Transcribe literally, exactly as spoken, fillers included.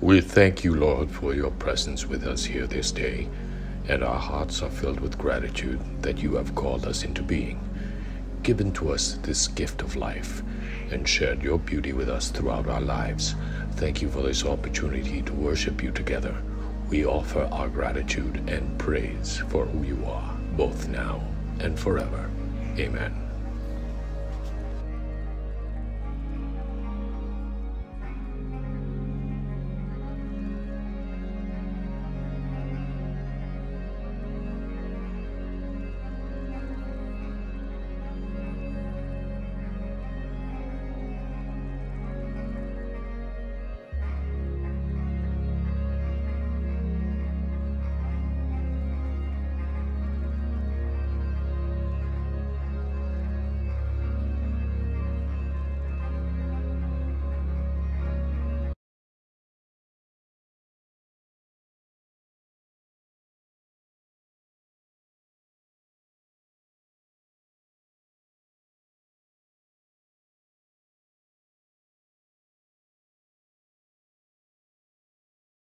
We thank you, Lord, for your presence with us here this day, and our hearts are filled with gratitude that you have called us into being, given to us this gift of life, and shared your beauty with us throughout our lives. Thank you for this opportunity to worship you together. We offer our gratitude and praise for who you are, both now and forever. Amen.